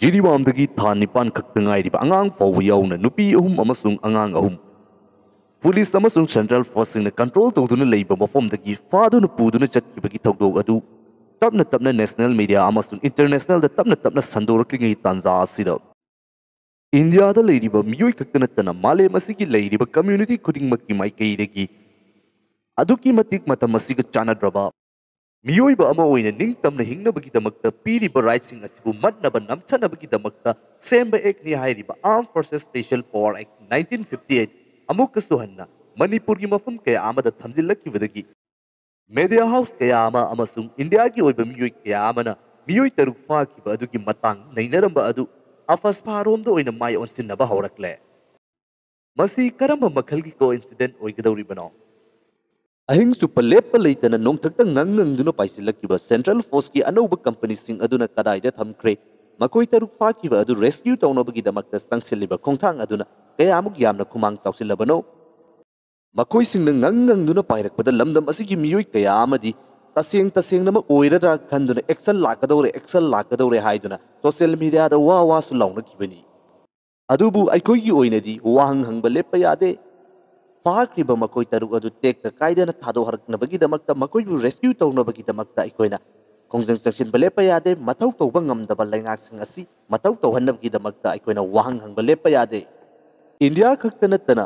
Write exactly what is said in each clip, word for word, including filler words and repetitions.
जिरीबामदगी था निपान खक्तंगायरिबा अंगांग फाव यावना नुपी अहुम अमसुंग अंगांग अहुम पुलिस अमसुंग सेंट्रल फोर्ससिंगना कंट्रोल तौदुना लैबा मफमदगी फादुना पुदुना चक्किबगी थौदोग अदु तपना तपना नेशनल मीडिया अमसुंग इंटरनेशनल तपना तपना संदोरक्लिंगई तांजा असिदा इंडिया दा लैरिबा मियोय खक्तन नत्तना मालेम असिगी लैरिबा कम्युनिटी खुदिंगमक्की माइकैदगी अदुकी मतिक मतम असिगा चानद्रबा मियोइबा अमा ओइना निंगतमना हिंगनबगीदमक्ता पीरिबा राइट्सिंग असिबु मन्नबा नमथनबगीदमक्ता सेम्बा एक्ट नि हाइरिबा arm forces special power act nineteen fifty eight अमुकसु हन्ना मणिपुरगी मफम के आमदा थमजिलखिबदगी मीडिया हाउस के आमा अमसुंग इंडिया की ओइबा मियोइ के आमना मियोइ तरुक फाखिबा अदुगी मतांग नैनरंबा अदु अफस्पा रोमदा ओइना माय ओनसिनबा हौरकले मसी करंबा मखलगी कोइंसिडेंट ओइगदौरिबनो अहिंग सुपर लेप लेतन नोंथक्तंग नंग नंगदुनो पाइसिलखिबा सेंट्रल फोर्स की अनोब कंपनी सिंग अदुना कदाइदा थमख्रे मखोय तरुक फाखिबा अदु रेस्क्यू तौनबगी दमक्ता संगसिलिबा खोंथांग अदुना कयामुक यामना खुमांग चावसिलबनो मखोय सिंग नंग नंगदुनो पाइरखबदा लमदम असिगी मियोय कयामदी तसेंग तसेंग नम ओइरदा खंदुना एक्शन लाकदौरे एक्शन लाकदौरे हाइदुना सोशल मीडिया दा वा वा सुलाउनखिबनी अदुबु अइखोयगी ओइनदी वाहंग हंगबा लेप यादे फाख्रिबा मखोय तरुक अदु टेक्ता कायदना थादोहरकनबगीदमक्ता मखोयबु रेस्क्यू तौनबगीदमक्ता अइखोयना खोंजंग सेक्शन बलेपा यादे मथौ तौबा ngamdaba लाइनाकसिंग असि मथौ तौहनबगीदमक्ता अइखोयना वाहंग हंगबा लेपा यादे इंडिया खक्तनतना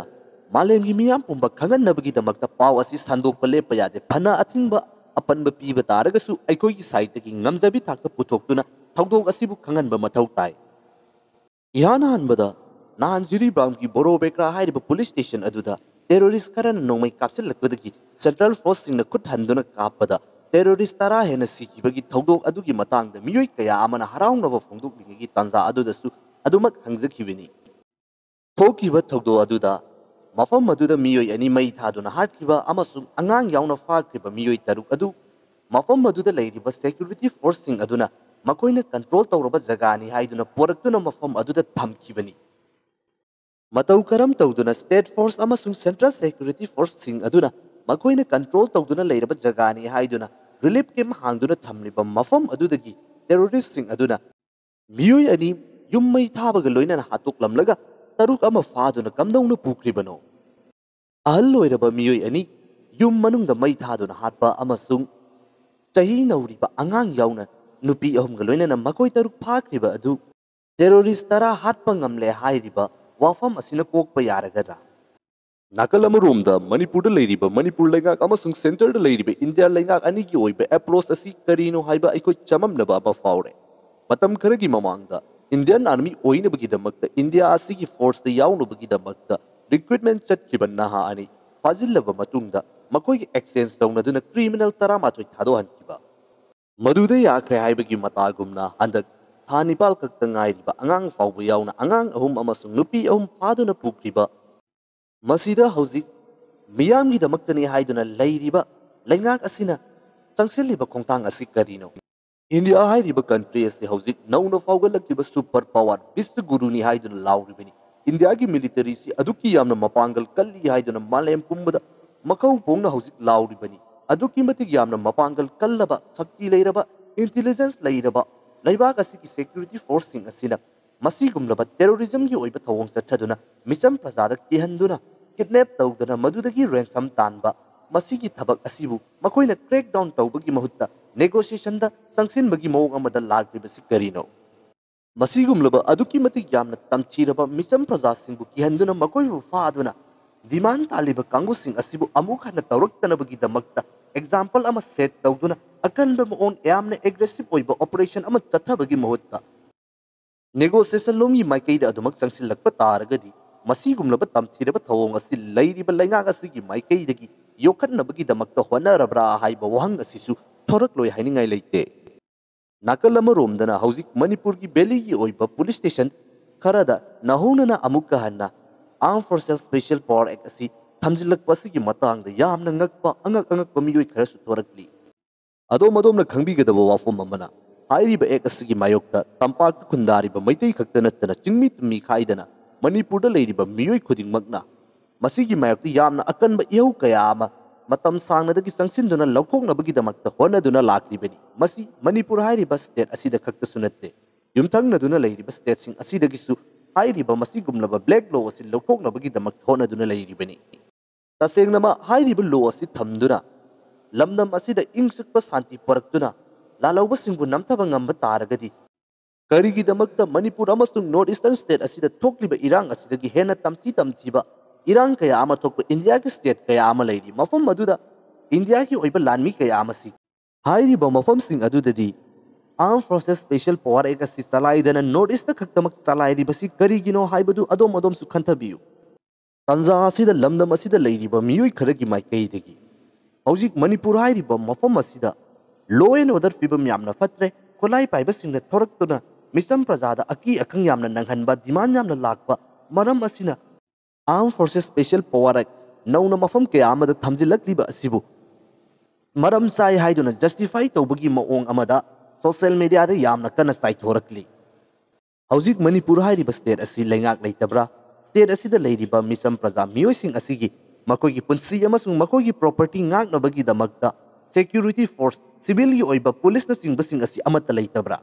मालेमगी मियाम पुंबा खंगनबगीदमक्ता पाव असि संदोकबा लेपा यादे फना अथिंगबा अपनबा पीबा तारगसु अइखोयगी साइडगी ngamjabi थाकता पुथोकतुना थौदोग असिबु खंगनबा मथौ ताय इहान हनबदा नानजिरी बाम की बोरो बेकरा हाइरिबा पुलिस स्टेशन अदुदा टेरोरिस्ट करन नोंमै कापसिलखबदगी सेंट्रल फोर्स सिंगना खुटहंदुना कापदा टेरोरिस्ट तरा हेना सिखिबगी थौदोग अदुगी मतांगदा मियोय कया अमना हराउनबा फोंदोकलिंगगी तांजा अदुदसु अदुमक हंगजखिबनी थोकिबा थौदोग अदुदा मफम अदुदा मियोय अनि मै थादुना हाटखिबा अमसु अंगांग यावना फाखिबा मियोय तरुक अदु मफम अदुदा लैरिबा सेक्युरिटी फोर्स सिंग अदुना मखोयना कंट्रोल तौरबा जगानी हाइदुना पोरक्तुना मफम अदुदा थमखिबनी मतौ करम तौदुना स्टेट फोर्स अमसुंग सेंट्रल सिक्योरिटी फोर्स सिंग अदुना मखोयना कंट्रोल तौदुना लैरब जगानी हाइदुना रिलीफ कैम हांगदुना थमलिबा मफम अदुदगी टेररिस्ट सिंग अदुना मियोय अनि युम्मै थाबग लोइना हातोकलमलगा तरुक अम फादुना कमदौनु पुख्रिबनो अहल लोइरबा मियोय अनि युम मनुंगदा मै थादुना हातबा अमसुंग चही नौरिबा अंगांग याउना नुपी अहुमग लोइना मखोय तरुक फाख्रिबा अदु टेररिस्ट तरा हातबा ngamले हाइरिबा वाफम असिना कोकपा यारगरा नाकलम रोमदा मणिपुरदा लैरिबा मणिपुर लैंगाक अमसुंग सेंटरदा लैरिबा इंडिया लैंगाक अनिगी ओइबा एप्रोच असि करीनो हाइबा अइखो चममनबा अबा फाउरे मतम खरगी ममांगदा इंडियन आर्मी ओइनबगीदमक्ता इंडिया असिगी फोर्सदा याउनबगीदमक्ता रिक्रूटमेंट चटखिबा नहा अनि फाजिलबा मतुंगदा मखोयगी एक्सचेंज तौनदुना क्रिमिनल ꯇꯔꯥꯃꯥꯊꯣꯏ थादोहनखिबा मदुदे याखरे हाइबगी मतागुमना हंदक था निपाल खक्तंगायरिबा अंगांग फावबा यावना अंगांग अहुम अमसुंग नुपी अहुम फादुना पुख्रिबा मसीदा हौजिक मियामगीदमक्तनि हाइदुना लैरिबा लैंगाक असिना चंगसिलिबा खोंतांग असि करिनो इंडिया हाइरिबा कंट्री असे हौजिक नौनो फावगलखिबा सुपर पावर विश्व गुरुनि हाइदुना लाउरिबनि इंडिया की मिलिटरी सि अदुकी यामना मपांगल कल्ली हाइदुना मालेम पुंबदा मखौ पोंगना हौजिक लाउरिबनि अदुकी मति यामना मपांगल कल्लबा शक्ति लैरबा इंटेलिजेंस लैरबा लैबाक असिकी सेक्यूरिटी फोर्स सिंग असिना मसीगुमलबा टेरोरिज्म की ओइबा थवोंग चथदुना मिचम प्रजादा किहंदुना किडनैप तौदना मदुदगी रेंसम तानबा मसीगी थबक असिबु मखोयना क्रैकडाउन तौबगी महुत्ता नेगोशिएशन दा संगसिनबगी मोग अमदा लागिबसि करिनो मसीगुमलबा अदुकी मति यामना तमचीरबा मिचम प्रजा सिंगु किहंदुना मखोयु फादुना डिमांड तालिबा कांगु सिंग असिबु अमुखना तौरक्तनबगी दमक्ता एग्जांपल अमा सेट तौदुना अकंद मोन यामने एग्रेसिव ओइबा ऑपरेशन अमा चथबगी महुत्ता नेगोशिएशन लोमी माइकैदा अदुमक संगसिलखप तारगदी मसीगुमलबा तमथिरबा थवोंग असि लैरिबा लैंगाक असिगी माइकैदगी योखनबगी दमक्ता होनरब्रा हाइबा वहंग असिसु थोरकलोय हाइनिंगाइ लैते नाकलम रोमदना हौजिक मणिपुरगी बेलीगी ओइबा पुलिस स्टेशन खरदा नहुनना अमुक हन्ना arm forces special power act असि थमजिलखप असिगी मतांगदा यामना ngakpa angak angak pamiyoy kharasu thorakli अदोम अदोम खंबीगदब वाफम अमना हाइरिब एक असगी मायोक्ता तंपाक खुंदारिब मैतै खक्त नत्तना चिंगमी तुमी खाइदना मणिपुरदा लैरिब मियोय खुदिंग मगना मसीगी मायोक्ती यामना अकनब एहु कयामा मतम सांगनदगी संगसिनदुना लौखोंगनबगी दमक्ता होनदुना लाखलिबनी मसी मणिपुर हाइरिब स्टेट असिदा खक्त सुनत्ते ꯌꯨꯝꯊꯪꯅꯗꯨꯅ ꯂꯩꯔꯤꯕ ꯁ꯭ꯇꯦꯠꯁꯤꯡ ꯑꯁꯤꯗꯒꯤꯁꯨ ꯍꯥꯏꯔꯤꯕ ꯃꯁꯤꯒꯨꯝꯂꯕ ꯕ꯭ꯂꯦꯛ ꯂꯣ ꯑꯁꯤ ꯂꯧꯊꯣꯛꯅꯕꯒꯤꯗꯃꯛ ꯍꯣꯠꯅꯗꯨꯅ ꯂꯩꯔꯤꯕꯅꯤ ꯇꯁꯦꯡꯅꯃꯛ ꯍꯥꯏꯔꯤꯕ ꯂꯣ ꯑꯁꯤ ꯊꯝꯗꯨꯅ ꯂꯝꯗꯝ ꯑꯁꯤꯗ ꯏꯪ ꯆꯤꯛꯄ ꯁꯥꯟꯇꯤ ꯄꯨꯔꯛꯇꯨꯅ ꯂꯥꯜꯍꯧꯕꯁꯤꯡꯕꯨ ꯅꯝꯊꯕ ꯉꯝꯕ ꯇꯥꯔꯒꯗꯤ ꯀꯔꯤꯒꯤꯗꯃꯛꯇ ꯃꯅꯤꯄꯨꯔ ꯑꯃꯁꯨꯡ ꯅꯣꯔꯠ ꯏꯁꯇꯔꯟ ꯁ꯭ꯇꯦꯠ ꯑꯁꯤꯗ ꯊꯣꯛꯂꯤꯕ ꯏꯔꯥꯡ ꯑꯁꯤꯗꯒꯤ ꯍꯦꯟꯅ ꯇꯝꯊꯤ ꯇꯝꯊꯤꯕ ꯏꯔꯥꯡ ꯀꯌꯥ ꯑꯃ ꯊꯣꯛꯄ ꯏꯟꯗꯤꯌꯥ की स्टेट कया आमा लेरी मफम अदुदा इंडिया की ओइबा लानमी कया आमा सी हाइरिबा मफम सिंह अदुददी arm forces special power act असि चलाइदना नॉर्थ ईस्ट खक्तमक चलाइरिबसि करिगिनो हाइबदु अदोम अदोम सु खंथबियु तंजा असिदा लमदम असिदा लेरिबा मियुइ खरगी माइकैदगी हौजिक मणिपुर हाइरिबा मफम असिदा लो एंड ऑर्डर फिबम यामना फत्रे कोलाई पाइबा सिंह थोरक्तुना मिसम प्रजादा अकी अखंग यामना नंगनबा दिमान यामना लाकबा मरम असिना आर्म फोर्सेस स्पेशल पावर एक नौना मफम क्या थमजिल्लक्लिबा असिबु मरम चाई हाइदुना जस्टिफाई तौबगी मओंग अमदा सोशल मीडिया दा यामना कन्ना साइथोरक्ली हौजिक मणिपुर हाइरिबा स्टेट असी लैंगाक लैतब्रा स्टेट असीदा लैरिबा मिसम प्रजा मियोइसिंग असीगी मखोइगी पुंसी अमसुंग मखोइगी प्रॉपर्टी गाकनबगीदमक्ता सेक्यूरिटी फोर्स सिविलगी ओइबा पुलिसना सिंगबसिंग असी अमता लैतब्रा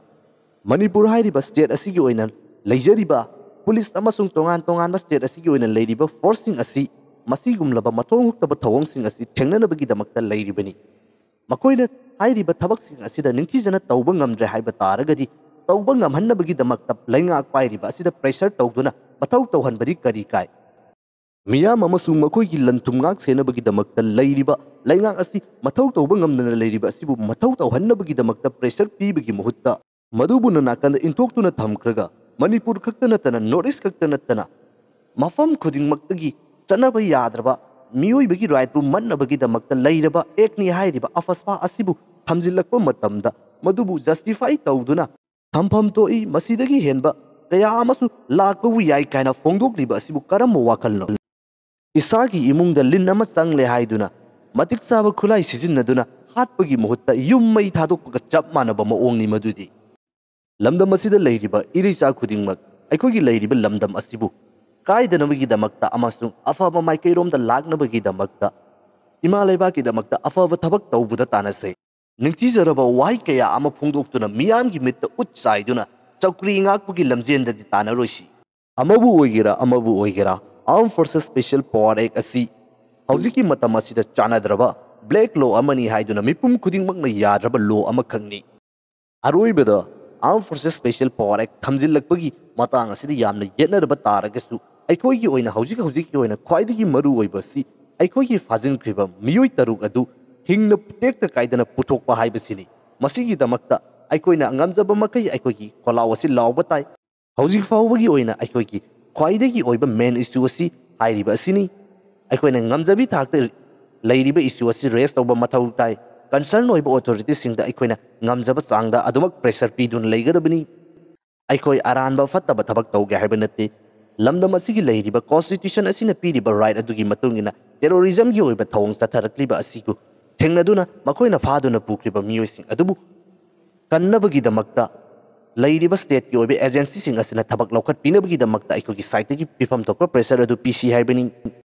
मणिपुर हाइरिबा स्टेट असीगी ओइना लैजरिबा पुलिस अमसुंग तोंगान तोंगानबा स्टेट असीगी ओइना लैरिबा फोर्ससिंग असी मसीगुमलबा मथोंग हुक्तबा थवोंगसिंग असी थेंगननबगीदमक्ता लैरिबनी मकोइना हाइरिबा थबकसिंग असीदा निंथिजना तौबा ngamdre हाइबा तारगदी तौबा ngamhanनबगीदमक्ता लैंगाक पाइरिबा असीदा प्रेशर तौदुना मथौ तौहनबदी करी काय मियाम अमसुंग मकोइगी लंथुमगाक सेनबगीदमक्ता लैरिबा लैंगाक असी मथौ तौबा ngamdana लैरिबा असीबु मथौ तौहननबगीदमक्ता प्रेशर पीबगी मुहुत्ता मधुबुना नाकन इंथोक्तुना थमक्रगा मणिपुर खक्तनतना नॉर्थ ईस्ट खक्तनतना मफम खुदिंगमक्तगी चनब याद्रबा मियोइबगी राइट मन्नबगीदमक्ता लैरबा एक्नी हाइरिबा अफस्पा असिबु थमजिल्लक्पा मतमदा मधुबु जस्टिफाई तौदुना थमफम तोई मसीदगी हेनबा कया अमसु लाकबु याई कायना फोंदोक्लिबा असिबु करम वाकलनो इसागी इमुंगदा लिन्नमा चंगले हाइदुना मतिक साबा खुलाई सिजिन्नदुना हाटपगी मुहुत्ता युम्मई थादोक्पगा चप मानबा मओंगनि मधुदी लमदम असिदा लैरिबा इरैचा खुदिंगमक अखोइगी लैरिबा लमदम असिबु कायदनबगीदमक्ता अमसुंग अफाबा माइकैरोमदा लाक्नबगीदमक्ता इमा लैबागीदमक्ता अफाबा थबक तौबुदा तानसे निंथिजरबा वाई कया अमा फोंदोक्तुना मियामगी मित्ता उच्चाइदुना चौकरी इंगाकपुगी लमजेनददी तानरोइसी अमबु ओइगिरा अमबु ओइगिरा arm forces special power act असी हौजिकी मतम असिदा चानादरबा ब्लैक लो अमनी हाइदुना मिपुम खुदिंगमकना याद्रबा लो अमखंगनी अरोइबदा arm forces special power act थमजिल्लक्पगी मतांग असिदा यामना येनरबा तारगसु ꯑꯩꯈꯣꯏꯒꯤ ꯑꯣꯏꯅ ꯍꯧꯖꯤꯛ ꯍꯧꯖꯤꯛꯀꯤ ꯑꯣꯏꯅ ꯈ꯭ꯋꯥꯏꯗꯒꯤ ꯃꯔꯨ ꯑꯣꯏꯕꯁꯤ ꯑꯩꯈꯣꯏꯒꯤ ꯐꯥꯖꯤꯟꯈ꯭ꯔꯤꯕ ꯃꯤꯑꯣꯏ ꯇꯔꯨꯛ ꯑꯗꯨ ꯍꯤꯡꯅ ꯇꯦꯛꯇ ꯀꯥꯏꯗꯅ ꯄꯨꯊꯣꯛꯄ ꯍꯥꯏꯕꯁꯤꯅꯤ ꯃꯁꯤꯒꯤꯗꯃꯛꯇ ꯑꯩꯈꯣꯏꯅ ꯉꯝꯖꯕ ꯃꯈꯩ ꯑꯩꯈꯣꯏꯒꯤ ꯈꯣꯜꯂꯥꯎ ꯑꯁꯤ ꯂꯥꯎꯕ ꯇꯥꯏ ꯍꯧꯖꯤꯛ ꯐꯥꯎꯕꯒꯤ ꯑꯣꯏꯅ ꯑꯩꯈꯣꯏꯒꯤ ꯈ꯭ꯋꯥꯏꯗꯒꯤ ꯑꯣꯏꯕ ꯃꯦꯟ ꯏꯁꯨ ꯑꯁꯤ ꯍꯥꯏꯔꯤꯕ ꯑꯁꯤꯅꯤ ꯑꯩꯈꯣꯏꯅ ꯉꯝꯖꯕꯤ ꯊꯥꯛꯇ ꯂꯩꯔꯤꯕ ꯏꯁꯨ ꯑꯁꯤ ꯔꯦꯁ ꯇꯧꯕ ꯃꯊꯧ ꯇꯥꯏ ꯀꯟꯁꯔꯟ ꯑꯣꯏꯕ ꯑꯣꯊꯣꯔꯤꯇꯤꯁꯤꯡꯗ ꯑꯩꯈꯣꯏꯅ ꯉꯝꯖꯕ ꯆꯥꯡꯗ ꯑꯗꯨꯃꯛ ꯄ꯭ꯔꯦꯁꯔ ꯄꯤꯗꯨꯅ ꯂꯩꯒꯗꯕꯅꯤ ꯑꯩꯈꯣꯏ ꯑꯔꯥꯟꯕ ꯐꯠꯇꯕ ꯊꯕꯛ ꯇꯧꯒꯦ ꯍꯥꯏꯕ ꯅꯠꯇꯦ लमदम असिगी लैरिबा कॉन्स्टिट्यूशन असिना पीरिबा राइट अदुगी मतुंगिना टेरोरिज्म की ओइबा थौंग चथरक्लिबा असिगु थेंगनदुना मखोइना फादुना पुख्रिबा मियोइसिंग अदुबु कन्नबगीदमक्ता लैरिबा स्टेट की ओइबा एजेंसी सिंग असिना थबक लौखट पीनबगीदमक्ता अखोगी साइडगी पिफम थोकपा प्रेशर अदु पीसी हाइबनिंग